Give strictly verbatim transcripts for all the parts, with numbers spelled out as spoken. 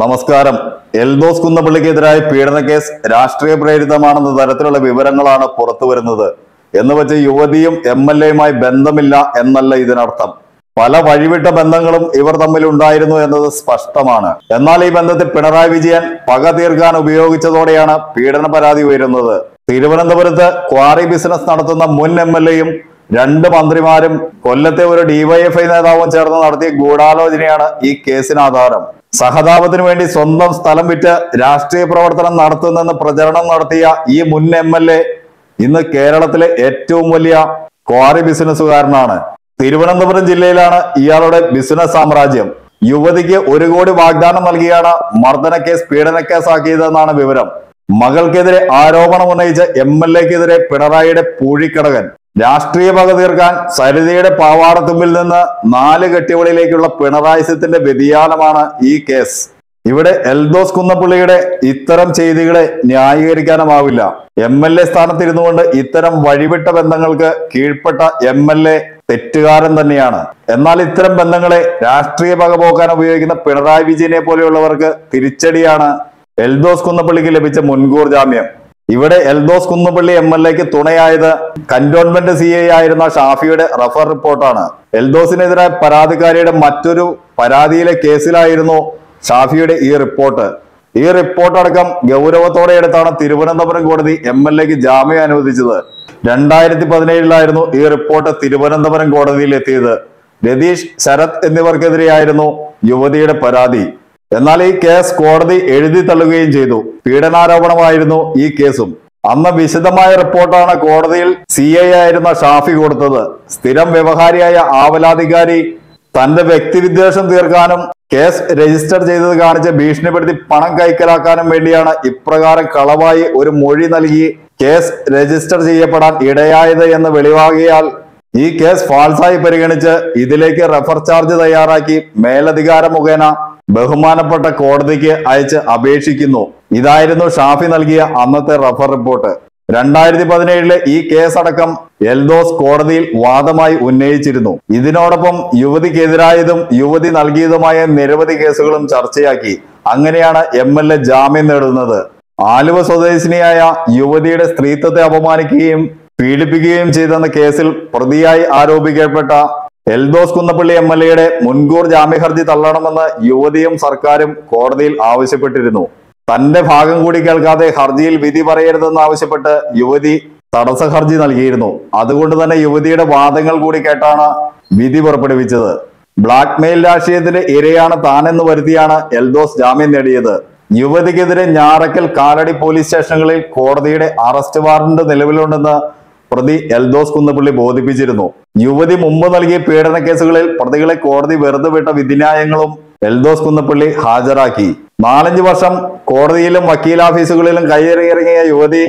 നമസ്കാരം എൽദോസ് കുന്നപ്പള്ളിക്കെതിരായ പീഡന കേസ് രാഷ്ട്രീയ പ്രേരിതമാണെന്ന തരത്തിലുള്ള വിവരങ്ങളാണ് പുറത്തുവരുന്നത് എന്ന് വെച്ച് യുവതിയും എം എൽ എയുമായി ബന്ധമില്ല എന്നല്ല ഇതിനർത്ഥം. പല വഴിവിട്ട ബന്ധങ്ങളും ഇവർ തമ്മിൽ ഉണ്ടായിരുന്നു എന്നത് സ്പഷ്ടമാണ്. എന്നാൽ ഈ ബന്ധത്തിൽ പിണറായി വിജയൻ പക തീർക്കാൻ ഉപയോഗിച്ചതോടെയാണ് പീഡന പരാതി ഉയരുന്നത്. തിരുവനന്തപുരത്ത് ക്വാറി ബിസിനസ് നടത്തുന്ന മുൻ എം എൽ എയും രണ്ട് മന്ത്രിമാരും കൊല്ലത്തെ ഒരു ഡിവൈഎഫ്ഐ നേതാവും ചേർന്ന് നടത്തിയ ഗൂഢാലോചനയാണ് ഈ കേസിന് ആധാരം. സഹതാപത്തിനു വേണ്ടി സ്വന്തം സ്ഥലം വിറ്റ് രാഷ്ട്രീയ പ്രവർത്തനം നടത്തുന്നെന്ന് പ്രചരണം നടത്തിയ ഈ മുൻ എം എൽ എ ഇന്ന് കേരളത്തിലെ ഏറ്റവും വലിയ ക്വാറി ബിസിനസ്സുകാരനാണ്. തിരുവനന്തപുരം ജില്ലയിലാണ് ഇയാളുടെ ബിസിനസ് സാമ്രാജ്യം. യുവതിക്ക് ഒരു കോടി വാഗ്ദാനം നൽകിയാണ് മർദ്ദന കേസ് പീഡനക്കേസാക്കിയതെന്നാണ് വിവരം. മകൾക്കെതിരെ ആരോപണം ഉന്നയിച്ച എം എൽ എക്കെതിരെ പിണറായിയുടെ പൂഴിക്കടകൻ. രാഷ്ട്രീയ പക തീർക്കാൻ സരിതയുടെ പാവാടത്തുമ്പിൽ നിന്ന് നാല് കെട്ടികളിലേക്കുള്ള പിണറായിസത്തിന്റെ വ്യതിയാനമാണ് ഈ കേസ്. ഇവിടെ എൽദോസ് കുന്നപ്പള്ളിയുടെ ഇത്തരം ചെയ്തികളെ ന്യായീകരിക്കാനുമാവില്ല. എം എൽ എ സ്ഥാനത്തിരുന്നു കൊണ്ട് ഇത്തരം വഴിവിട്ട ബന്ധങ്ങൾക്ക് കീഴ്പ്പെട്ട എം എൽ എ തെറ്റുകാരൻ തന്നെയാണ്. എന്നാൽ ഇത്തരം ബന്ധങ്ങളെ രാഷ്ട്രീയ പകപോക്കാൻ ഉപയോഗിക്കുന്ന പിണറായി വിജയനെ പോലെയുള്ളവർക്ക് തിരിച്ചടിയാണ് എൽദോസ് കുന്നപ്പള്ളിക്ക് ലഭിച്ച മുൻകൂർ ജാമ്യം. ഇവിടെ എൽദോസ് കുന്നപ്പള്ളി എം എൽ എക്ക് തുണയായത് കന്റോൺമെന്റ് സി ഐ ആയിരുന്ന ഷാഫിയുടെ റഫർ റിപ്പോർട്ടാണ്. എൽദോസിനെതിരായ പരാതിക്കാരിയുടെ മറ്റൊരു പരാതിയിലെ കേസിലായിരുന്നു ഷാഫിയുടെ ഈ റിപ്പോർട്ട്. ഈ റിപ്പോർട്ടടക്കം ഗൗരവത്തോടെ എടുത്താണ് തിരുവനന്തപുരം കോടതി എം എൽ എക്ക് ജാമ്യം അനുവദിച്ചത്. രണ്ടായിരത്തി പതിനേഴിലായിരുന്നു ഈ റിപ്പോർട്ട് തിരുവനന്തപുരം കോടതിയിൽ എത്തിയത്. രതീഷ്, ശരത് എന്നിവർക്കെതിരെയായിരുന്നു യുവതിയുടെ പരാതി. എന്നാൽ ഈ കേസ് കോടതി എഴുതി തള്ളുകയും ചെയ്തു. പീഡനാരോപണമായിരുന്നു ഈ കേസും. അന്ന് വിശദമായ റിപ്പോർട്ടാണ് കോടതിയിൽ സി ഐ ആയിരുന്ന ഷാഫി കൊടുത്തത്. സ്ഥിരം വ്യവഹാരിയായ ആവലാധികാരി തന്റെ വ്യക്തിവിദ്വേഷം തീർക്കാനും കേസ് രജിസ്റ്റർ ചെയ്തത് കാണിച്ച് ഭീഷണിപ്പെടുത്തി പണം കൈക്കലാക്കാനും വേണ്ടിയാണ് ഇപ്രകാരം കളവായി ഒരു മൊഴി നൽകി കേസ് രജിസ്റ്റർ ചെയ്യപ്പെടാൻ ഇടയായത് എന്ന് വെളിവാകിയാൽ ഈ കേസ് ഫാൾസായി പരിഗണിച്ച് ഇതിലേക്ക് റഫർ ചാർജ് തയ്യാറാക്കി മേലധികാര മുഖേന ബഹുമാനപ്പെട്ട കോടതിക്ക് അയച്ച് അപേക്ഷിക്കുന്നു. ഇതായിരുന്നു ഷാഫി നൽകിയ അന്നത്തെ റഫർ റിപ്പോർട്ട്. രണ്ടായിരത്തി പതിനേഴിലെ ഈ കേസടക്കം എൽദോസ് കോടതിയിൽ വാദമായി ഉന്നയിച്ചിരുന്നു. ഇതിനോടൊപ്പം യുവതിക്കെതിരായതും യുവതി നൽകിയതുമായ നിരവധി കേസുകളും ചർച്ചയാക്കി. അങ്ങനെയാണ് എം എൽ എ ജാമ്യം നേടുന്നത്. ആലുവ സ്വദേശിനിയായ യുവതിയുടെ സ്ത്രീത്വത്തെ അപമാനിക്കുകയും പീഡിപ്പിക്കുകയും ചെയ്തെന്ന കേസിൽ പ്രതിയായി ആരോപിക്കപ്പെട്ട എൽദോസ് കുന്നപ്പള്ളി എം എൽ എയുടെ മുൻകൂർ ജാമ്യഹർജി തള്ളണമെന്ന് യുവതിയും സർക്കാരും കോടതിയിൽ ആവശ്യപ്പെട്ടിരുന്നു. തന്റെ ഭാഗം കൂടി കേൾക്കാതെ ഹർജിയിൽ വിധി പറയരുതെന്ന് ആവശ്യപ്പെട്ട് യുവതി തടസ്സ ഹർജി നൽകിയിരുന്നു. അതുകൊണ്ട് തന്നെ യുവതിയുടെ വാദങ്ങൾ കൂടി കേട്ടാണ് വിധി പുറപ്പെടുവിച്ചത്. ബ്ലാക്ക്മെയിൽ രാഷ്ട്രീയത്തിന്റെ ഇരയാണ് താനെന്ന് വരുത്തിയാണ് എൽദോസ് ജാമ്യം നേടിയത്. യുവതിക്കെതിരെ ഞാറക്കൽ, കാലടി പോലീസ് സ്റ്റേഷനുകളിൽ കോടതിയുടെ അറസ്റ്റ് വാറന്റ് നിലവിലുണ്ടെന്ന് പ്രതി എൽദോസ് കുന്നപ്പള്ളി ബോധിപ്പിച്ചിരുന്നു. യുവതി മുമ്പ് നൽകിയ പീഡന കേസുകളിൽ പ്രതികളെ കോടതി വെറുതെ വിട്ട വിധിന്യായങ്ങളും എൽദോസ് കുന്നപ്പള്ളി ഹാജരാക്കി. നാലഞ്ചു വർഷം കോടതിയിലും വക്കീലാഫീസുകളിലും കയ്യേറിയിറങ്ങിയ യുവതി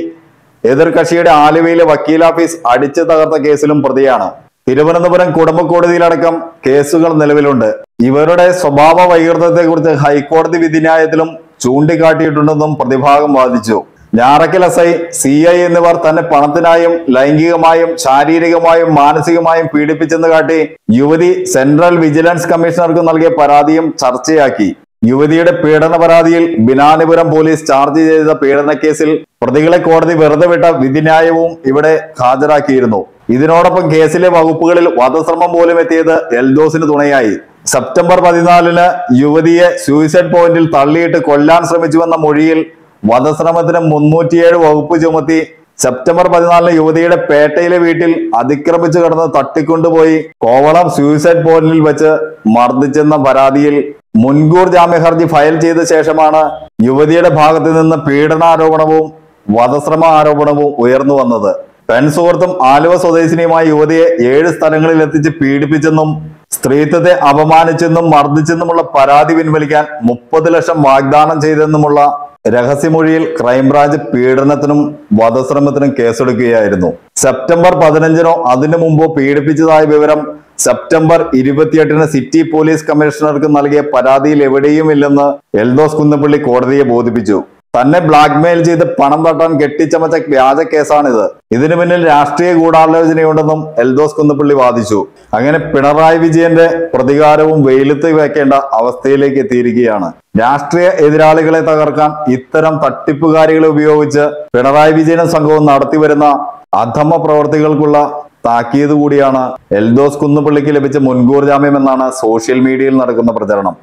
എതിർകക്ഷിയുടെ ആലുവയിലെ വക്കീലാഫീസ് അടിച്ചു തകർത്ത കേസിലും പ്രതിയാണ്. തിരുവനന്തപുരം കുടുംബ കോടതിയിലടക്കം കേസുകൾ നിലവിലുണ്ട്. ഇവരുടെ സ്വഭാവ വൈകൃതത്തെക്കുറിച്ച് ഹൈക്കോടതി വിധിന്യായത്തിലും ചൂണ്ടിക്കാട്ടിയിട്ടുണ്ടെന്നും പ്രതിഭാഗം വാദിച്ചു. Njarakkal S I, C I എന്നിവർ തന്നെ പണത്തിനായും ലൈംഗികമായും ശാരീരികമായും മാനസികമായും പീഡിപ്പിച്ചെന്ന് കാട്ടി യുവതി സെൻട്രൽ വിജിലൻസ് കമ്മീഷണർക്ക് നൽകിയ പരാതിയും ചർച്ചയാക്കി. യുവതിയുടെ പീഡന പരാതിയിൽ ബിനാനിപുരം പോലീസ് ചാർജ് ചെയ്ത പീഡന കേസിൽ പ്രതികളെ കോടതി വെറുതെ വിട്ട വിധിന്യായവും ഇവിടെ ഹാജരാക്കിയിരുന്നു. ഇതിനോടൊപ്പം കേസിലെ വകുപ്പുകളിൽ വധശ്രമം പോലും എത്തിയത് എൽദോസിന് തുണയായി. സെപ്റ്റംബർ പതിനാലിന് യുവതിയെ സൂയിസൈഡ് പോയിന്റിൽ തള്ളിയിട്ട് കൊല്ലാൻ ശ്രമിച്ചുവെന്ന മൊഴിയിൽ വധശ്രമത്തിന് മുന്നൂറ്റിയേഴ് വകുപ്പ് ചുമത്തി. സെപ്റ്റംബർ പതിനാലിന് യുവതിയുടെ പേട്ടയിലെ വീട്ടിൽ അതിക്രമിച്ചു കടന്ന് തട്ടിക്കൊണ്ടുപോയി കോവളം സൂയിസൈഡ് പോയിന്റിൽ വെച്ച് മർദ്ദിച്ചെന്ന പരാതിയിൽ മുൻകൂർ ജാമ്യഹർജി ഫയൽ ചെയ്ത ശേഷമാണ് യുവതിയുടെ ഭാഗത്തു നിന്ന് പീഡനാരോപണവും വധശ്രമ ആരോപണവും ഉയർന്നു വന്നത്. പെൺസുഹൃത്തും ആലുവ സ്വദേശിനിയുമായി യുവതിയെ ഏഴ് സ്ഥലങ്ങളിൽ എത്തിച്ച് പീഡിപ്പിച്ചെന്നും സ്ത്രീത്വത്തെ അപമാനിച്ചെന്നും മർദ്ദിച്ചെന്നുമുള്ള പരാതി പിൻവലിക്കാൻ മുപ്പത് ലക്ഷം വാഗ്ദാനം ചെയ്തെന്നുമുള്ള രഹസ്യമൊഴിയിൽ ക്രൈംബ്രാഞ്ച് പീഡനത്തിനും വധശ്രമത്തിനും കേസെടുക്കുകയായിരുന്നു. സെപ്റ്റംബർ പതിനഞ്ചിനോ അതിനു മുമ്പോ പീഡിപ്പിച്ചതായ വിവരം സെപ്റ്റംബർ ഇരുപത്തിയെട്ടിന് സിറ്റി പോലീസ് കമ്മീഷണർക്ക് നൽകിയ പരാതിയിൽ എവിടെയും ഇല്ലെന്ന് എൽദോസ് കുന്നപ്പള്ളി കോടതിയെ ബോധിപ്പിച്ചു. തന്നെ ബ്ലാക്ക്മെയിൽ ചെയ്ത് പണം തട്ടാൻ കെട്ടിച്ചമച്ച വ്യാജ കേസാണിത്. ഇതിനു പിന്നിൽ രാഷ്ട്രീയ ഗൂഢാലോചനയുണ്ടെന്നും എൽദോസ് കുന്നപ്പള്ളി വാദിച്ചു. അങ്ങനെ പിണറായി വിജയന്റെ പ്രതികാരവും വെയിലത്ത് വെക്കേണ്ട അവസ്ഥയിലേക്ക് എത്തിയിരിക്കുകയാണ്. രാഷ്ട്രീയ എതിരാളികളെ തകർക്കാൻ ഇത്തരം തട്ടിപ്പുകാരികളെ ഉപയോഗിച്ച് പിണറായി വിജയനും സംഘവും നടത്തിവരുന്ന അധമ പ്രവർത്തികൾക്കുള്ള താക്കീത് കൂടിയാണ് എൽദോസ് കുന്നപ്പള്ളിക്ക് ലഭിച്ച മുൻകൂർ ജാമ്യം എന്നാണ് സോഷ്യൽ മീഡിയയിൽ നടക്കുന്ന പ്രചരണം.